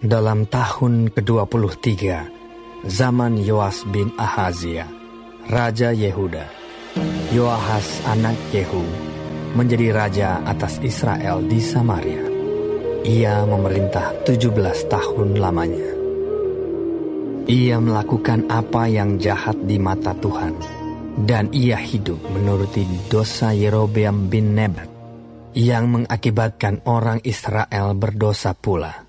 dalam tahun ke-23 zaman Yoas bin Ahaziah, Raja Yehuda. Yoahas anak Yehu menjadi raja atas Israel di Samaria. Ia memerintah 17 tahun lamanya. Ia melakukan apa yang jahat di mata Tuhan, dan ia hidup menuruti dosa Yerobeam bin Nebat, yang mengakibatkan orang Israel berdosa pula.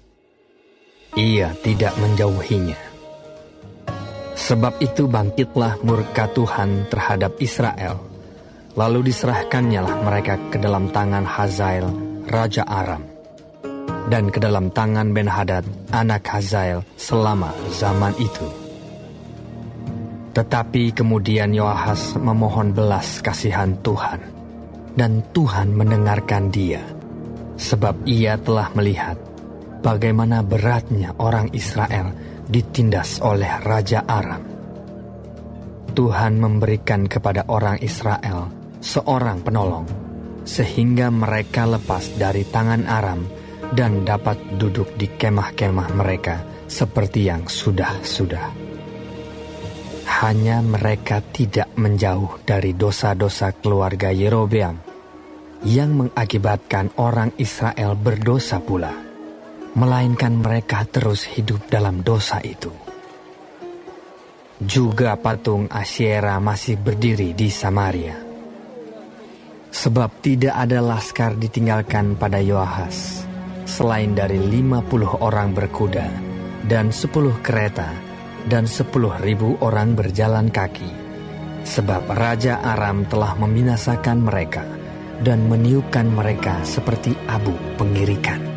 Ia tidak menjauhinya. Sebab itu bangkitlah murka Tuhan terhadap Israel, lalu diserahkannyalah mereka ke dalam tangan Hazael, Raja Aram, dan ke dalam tangan Ben-Hadad, anak Hazael, selama zaman itu. Tetapi kemudian Yoahas memohon belas kasihan Tuhan, dan Tuhan mendengarkan dia, sebab ia telah melihat bagaimana beratnya orang Israel ditindas oleh Raja Aram. Tuhan memberikan kepada orang Israel seorang penolong, sehingga mereka lepas dari tangan Aram dan dapat duduk di kemah-kemah mereka seperti yang sudah-sudah. Hanya mereka tidak menjauh dari dosa-dosa keluarga Yerobeam, yang mengakibatkan orang Israel berdosa pula, melainkan mereka terus hidup dalam dosa itu. Juga patung Asyera masih berdiri di Samaria, sebab tidak ada laskar ditinggalkan pada Yoahas, selain dari 50 orang berkuda, dan 10 kereta, dan 10.000 orang berjalan kaki, sebab Raja Aram telah membinasakan mereka, dan meniupkan mereka seperti abu pengirikan.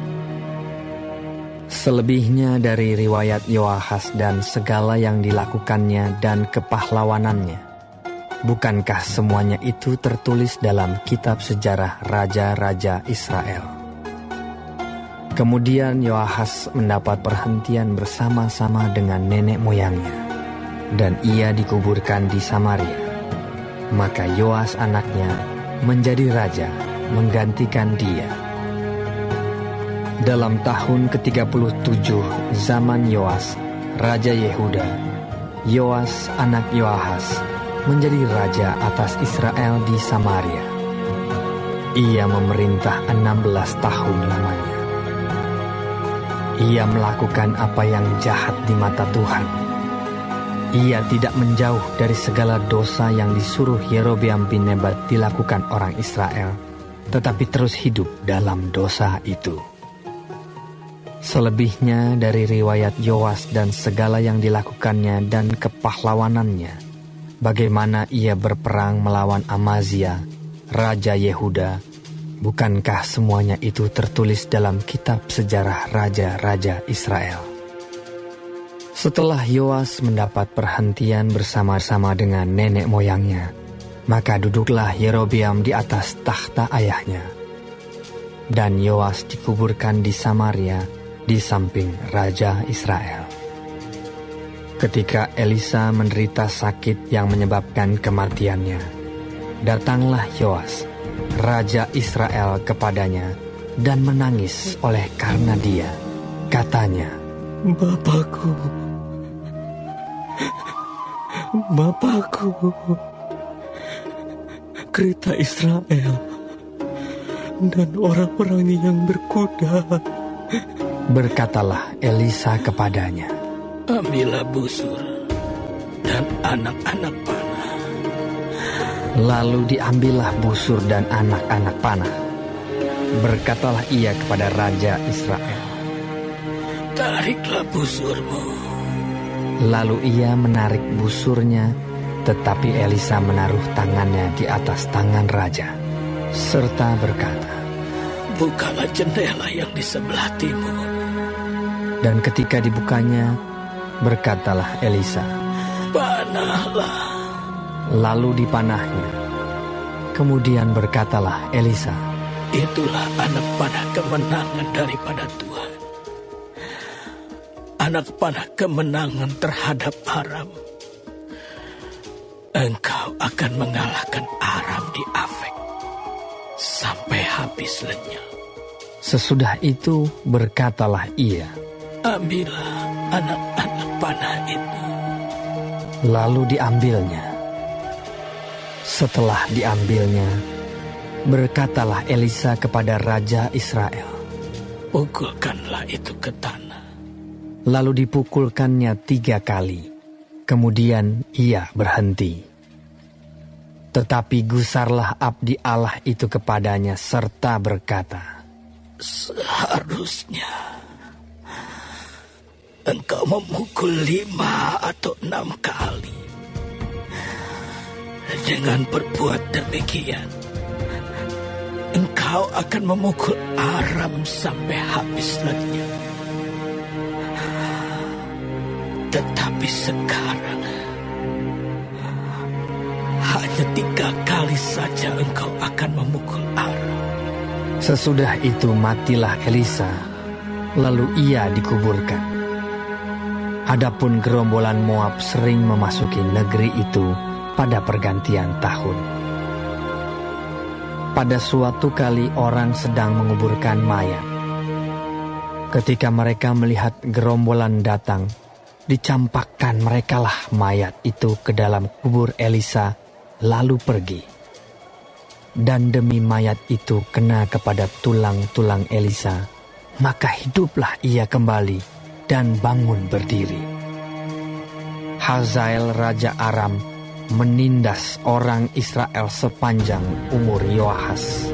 Selebihnya dari riwayat Yoahas dan segala yang dilakukannya dan kepahlawanannya, bukankah semuanya itu tertulis dalam kitab sejarah Raja-Raja Israel? Kemudian Yoahas mendapat perhentian bersama-sama dengan nenek moyangnya, dan ia dikuburkan di Samaria. Maka Yoas anaknya menjadi raja menggantikan dia. Dalam tahun ke-37 zaman Yoas, Raja Yehuda, Yoas anak Yoahas menjadi raja atas Israel di Samaria. Ia memerintah 16 tahun lamanya. Ia melakukan apa yang jahat di mata Tuhan. Ia tidak menjauh dari segala dosa yang disuruh Yerobeam bin Nebat dilakukan orang Israel, tetapi terus hidup dalam dosa itu. Selebihnya dari riwayat Yoas dan segala yang dilakukannya dan kepahlawanannya, bagaimana ia berperang melawan Amazia, Raja Yehuda, bukankah semuanya itu tertulis dalam kitab sejarah Raja-Raja Israel? Setelah Yoas mendapat perhentian bersama-sama dengan nenek moyangnya, maka duduklah Yerobeam di atas tahta ayahnya. Dan Yoas dikuburkan di Samaria, di samping Raja Israel. Ketika Elisa menderita sakit yang menyebabkan kematiannya, datanglah Yoas, Raja Israel, kepadanya dan menangis oleh karena dia. Katanya, "Bapakku, Bapakku, kereta Israel dan orang-orangnya yang berkuda." Berkatalah Elisa kepadanya, "Ambillah busur dan anak-anak panah." Lalu diambillah busur dan anak-anak panah. Berkatalah ia kepada Raja Israel, "Tariklah busurmu." Lalu ia menarik busurnya, tetapi Elisa menaruh tangannya di atas tangan raja, serta berkata, "Bukalah jendela yang di sebelah timur." Dan ketika dibukanya, berkatalah Elisa, "Panahlah." Lalu dipanahnya. Kemudian berkatalah Elisa, "Itulah anak panah kemenangan daripada Tuhan, anak panah kemenangan terhadap Aram. Engkau akan mengalahkan Aram di Afek sampai habis lenyap." Sesudah itu berkatalah ia, ambillah anak-anak panah itu. Lalu diambilnya. Setelah diambilnya, berkatalah Elisa kepada Raja Israel, pukulkanlah itu ke tanah. Lalu dipukulkannya 3 kali, kemudian ia berhenti. Tetapi gusarlah abdi Allah itu kepadanya serta berkata, seharusnya engkau memukul 5 atau 6 kali. Dengan berbuat demikian, engkau akan memukul Aram sampai habis lenyap. Tetapi sekarang hanya 3 kali saja engkau akan memukul Aram. Sesudah itu matilah Elisa, lalu ia dikuburkan. Adapun gerombolan Moab sering memasuki negeri itu pada pergantian tahun. Pada suatu kali orang sedang menguburkan mayat. Ketika mereka melihat gerombolan datang, dicampakkan merekalah mayat itu ke dalam kubur Elisa, lalu pergi. Dan demi mayat itu kena kepada tulang-tulang Elisa, maka hiduplah ia kembali dan bangun berdiri. Hazael Raja Aram menindas orang Israel sepanjang umur Yoahas.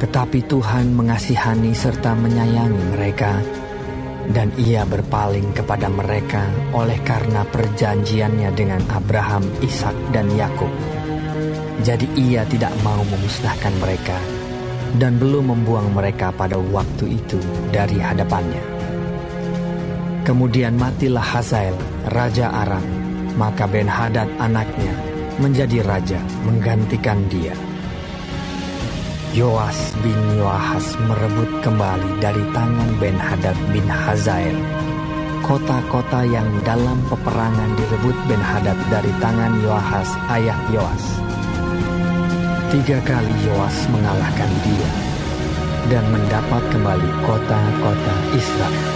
Tetapi Tuhan mengasihani serta menyayangi mereka, dan ia berpaling kepada mereka oleh karena perjanjiannya dengan Abraham, Ishak, dan Yakub. Jadi ia tidak mau memusnahkan mereka, dan belum membuang mereka pada waktu itu dari hadapannya. Kemudian matilah Hazael, Raja Aram. Maka Ben-Hadad anaknya menjadi raja menggantikan dia. Yoas bin Yoahas merebut kembali dari tangan Ben-Hadad bin Hazael kota-kota yang dalam peperangan direbut Ben-Hadad dari tangan Yoahas ayah Yoas. 3 kali Yoas mengalahkan dia dan mendapat kembali kota-kota Israel.